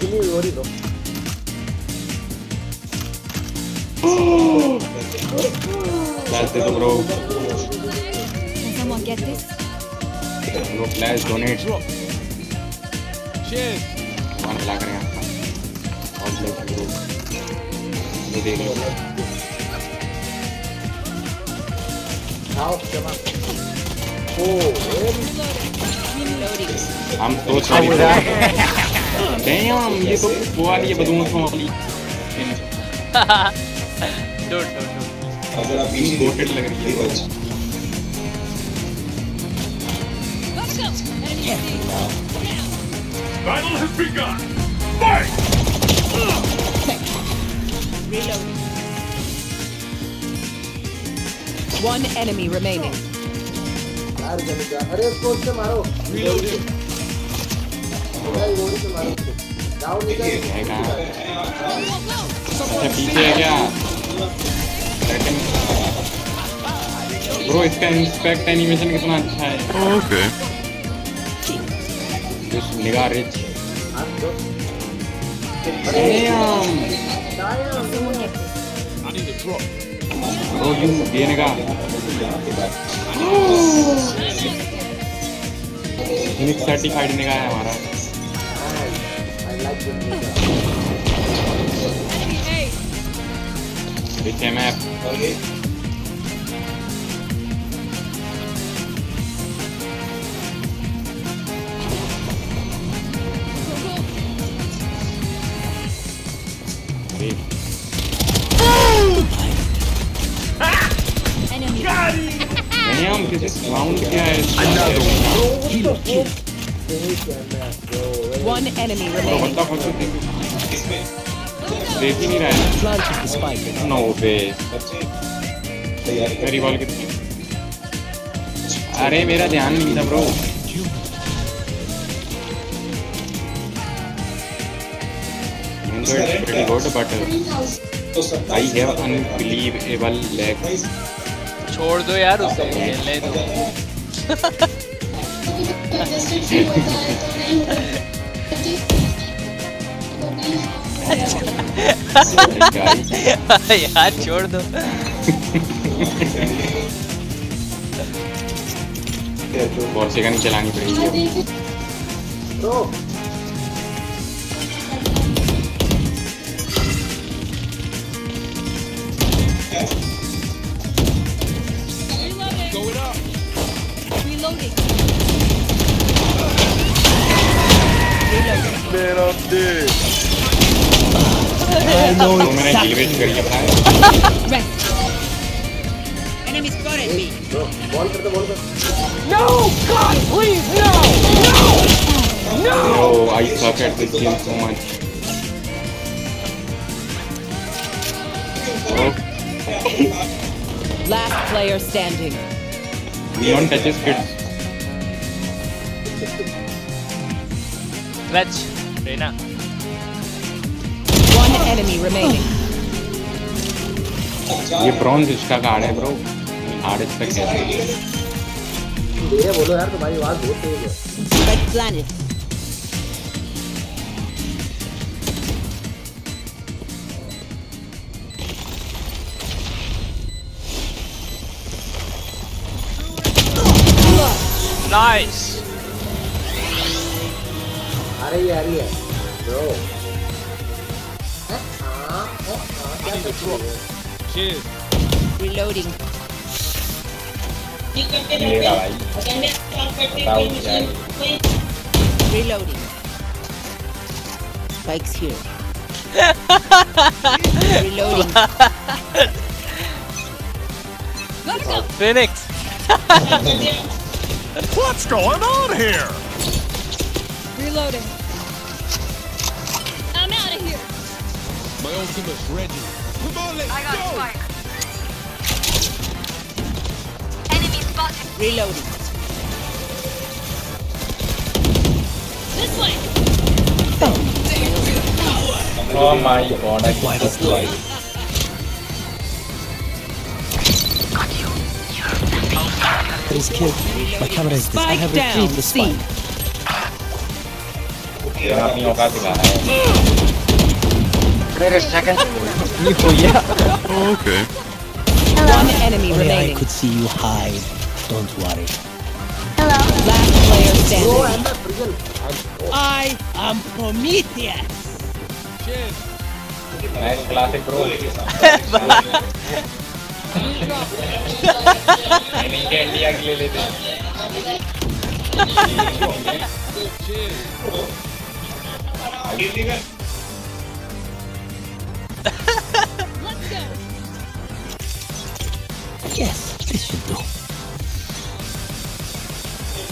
Give me a Rory though. Flash दे दो bro. Someone get this. Bro flash donate. Cheers. One lakh रहे हैं आपका. और ले लो. ये देख लो. Now come on. I'm so sorry for that. Damn, ये तो बुआ लिए बदून से मामली. Don't. अगर आप बीच बोटेड लग रही है बस. Battle has begun. Fight! Reloading. One enemy remaining. अरे जल्दी अरे उसको उससे मारो रीलोडिंग भाई गोली से मारो डाउन निकल पीछे है क्या ब्रो इसका इंस्पेक्ट एनिमेशन कितना अच्छा है ओके दिस निगाह रिच ब्रो यू देने का मिक्स सर्टिफाइड निकाय है हमारा। पीछे मैं One enemy remaining. No way. Very well. अरे मेरा ध्यान नहीं था bro. It's pretty good, but I have unbelievable legs. छोड़ दो यार उसे खेलने दो यार छोड़ दो बहुत सेकंड चलानी पड़ेगी मैंने जीवेज कर लिया भाई। Enemies got at me. Ball कर दो बॉल कर। No God please no no no. Oh I suck at this game so much. Last player standing. Neon touches kids. Clutch, Reina. Enemy remaining. ये bronze इसका card है bro. Hard expect है. ये बोलो यार तुम्हारी आवाज बहुत तेज है. Red planet. Nice. अरे यार bro. Cheers. Reloading. Reloading. Spikes here. Reloading. Phoenix. What's going on here? Reloading. I'm out of here. My ultimate's ready. Come on, let's I got go! Spike. Enemy spotted. Reloading. This way! Oh my god, I got this guy. Got you. You're a kid. My camera is this. I have retrieved the spike. अपनी औकात दिखाना है। Wait a second. Okay. One enemy remaining. I could see you hide. Don't worry. Hello. Last player standing. I am Prometheus. Cheers. Nice classic bro. India के ले लेते Yes, this should do. The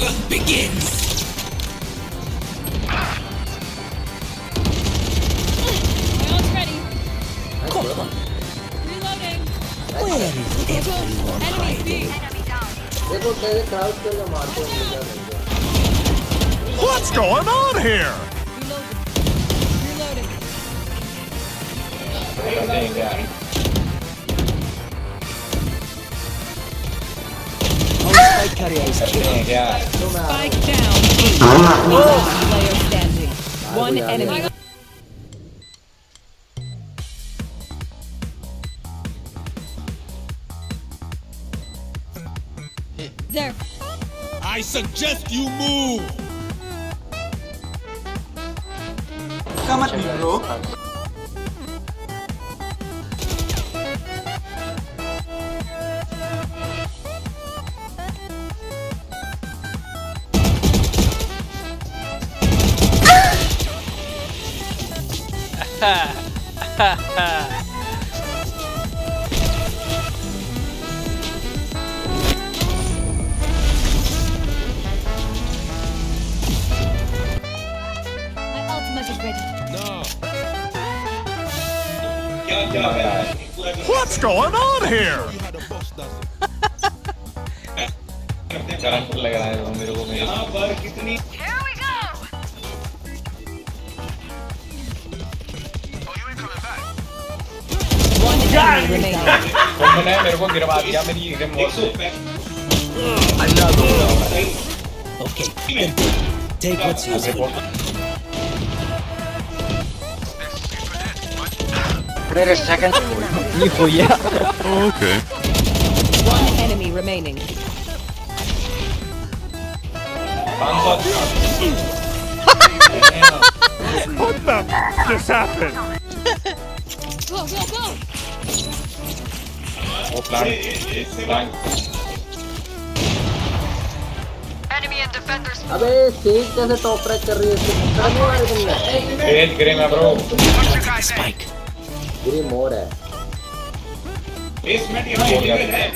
hunt begins. What's going on here? Spike down. Player standing. One enemy. There. I suggest you move. Come at me, bro. What's going on here? Here we go. One enemy remaining. Okay, take what's yours. Wait a second. Okay. One enemy remaining. What the f just happened? Go, go, go! Enemy and defenders. Abey, stage kaise top rank kar rahi hai tumne? Stage grey mein bro. Spike. ये मोर है basement ये है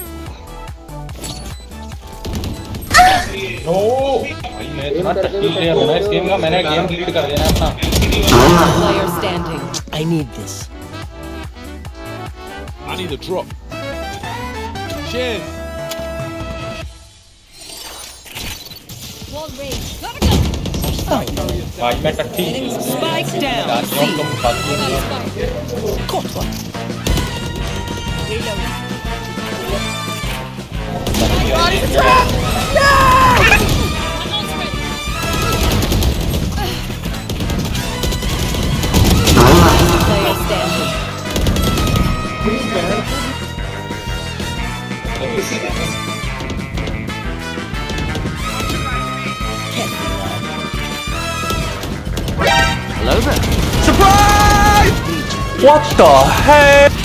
no भाई मैं इतना टक्कर ले रहा हूं इस गेम का मैंने गेम लीड कर देना अपना player standing I need this I need a drop cheers wall raid gotta go भाई मैं टट्टी spike down C Over. Surprise! What the heck? I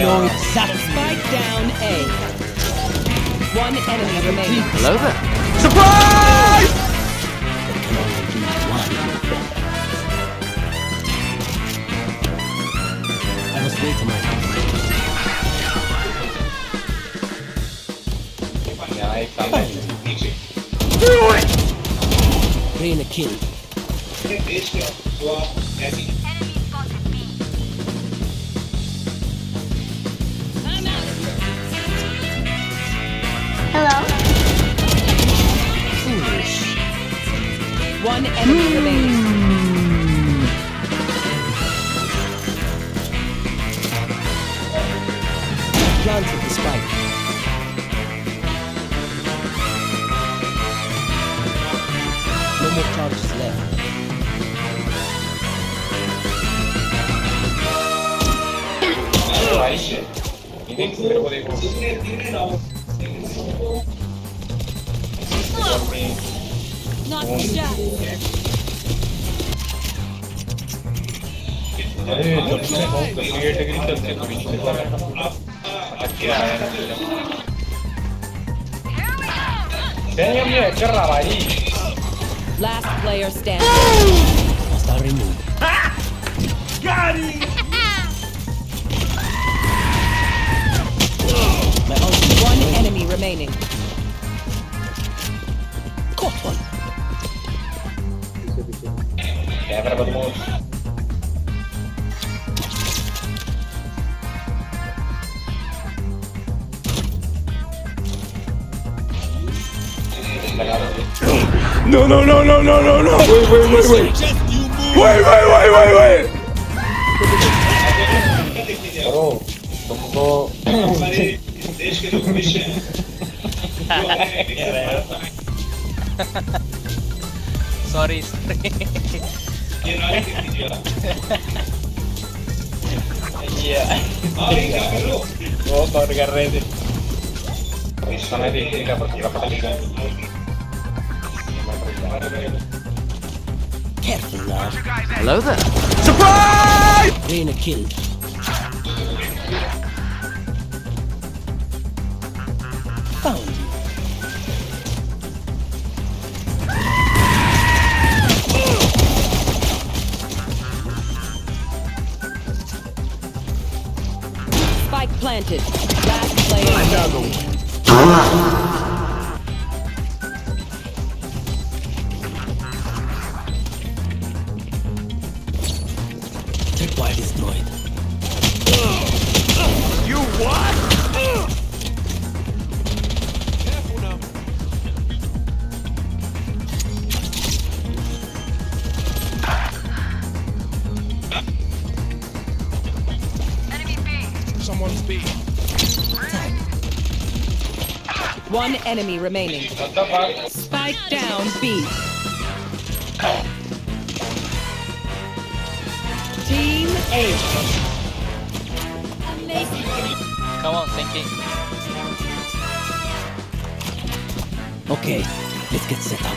know exactly. Spike down A. One enemy remaining. Hello there. Surprise! Rain a kill. Enemy spotted me. One enemy remaining. Planted the spike. No more charges left. Last player standing. Hostile removed. Got him. One enemy remaining. Caught one. No! Wait! Bro, तुमको देश के लोग wish हैं। Sorry. बहुत बात कर रहे थे। इस समय देखने का पता नहीं। Careful now. Hello there. Surprise! Reyna killed. Found you. Spike planted. Last player. Another one. One enemy remaining. Spike down B. Team A. Amazing. Come on, thinking. Okay, let's get set up.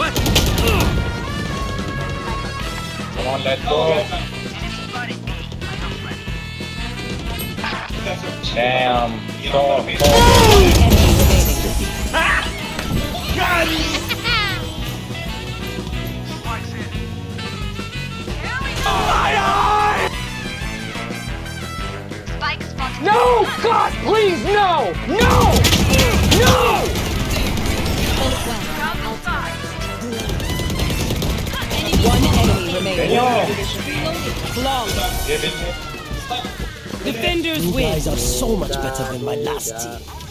What? Come on, let's go. Damn. Got it. No, God, please, no, no, no. One enemy remaining. Defenders win. You guys are so much better than my last team.